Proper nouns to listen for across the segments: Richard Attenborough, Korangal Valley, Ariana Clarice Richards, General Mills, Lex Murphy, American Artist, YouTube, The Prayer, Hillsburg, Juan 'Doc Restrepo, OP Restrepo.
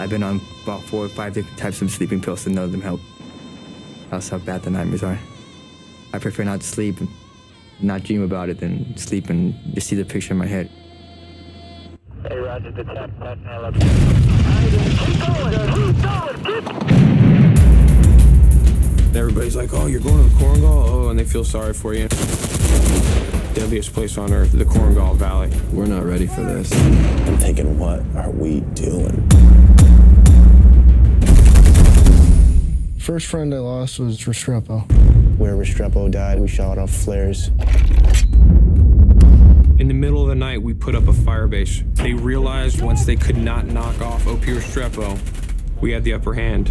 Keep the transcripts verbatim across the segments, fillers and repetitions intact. I've been on about four or five different types of sleeping pills and none of them help. That's how bad the nightmares are. I prefer not to sleep and not dream about it than sleep and just see the picture in my head. Hey, Roger, the tap, tap, tap. Keep going, keep going, keep going. Everybody's like, oh, you're going to the Korangal? Oh, and they feel sorry for you. Deadliest place on earth, the Korangal Valley. We're not ready for this. I'm thinking, what are we doing? First friend I lost was Restrepo. Where Restrepo died, we shot off flares. In the middle of the night, we put up a fire base. They realized once they could not knock off O P Restrepo, we had the upper hand.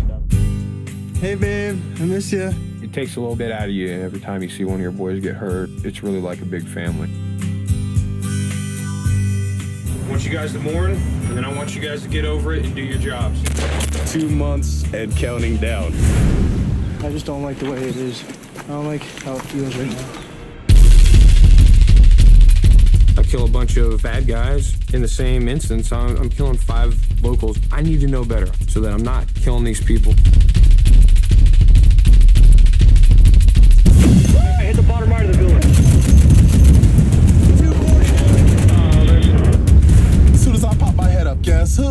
Hey, babe, I miss you. It takes a little bit out of you every time you see one of your boys get hurt. It's really like a big family. I want you guys to mourn, and then I want you guys to get over it and do your jobs. Two months and counting down. I just don't like the way it is. I don't like how it feels right now. I kill a bunch of bad guys. In the same instance, I'm, I'm killing five locals. I need to know better so that I'm not killing these people. I hit the bottom right of the building. Guess who?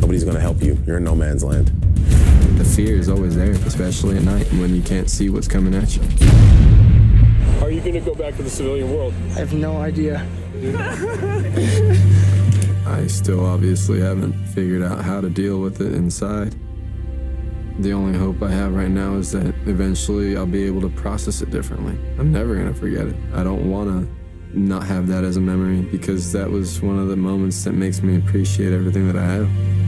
Nobody's gonna help you. You're in no man's land. The fear is always there, especially at night when you can't see what's coming at you. Are you gonna go back to the civilian world? I have no idea. I still obviously haven't figured out how to deal with it inside. The only hope I have right now is that eventually I'll be able to process it differently. I'm never gonna forget it. I don't wanna not have that as a memory, because that was one of the moments that makes me appreciate everything that I have.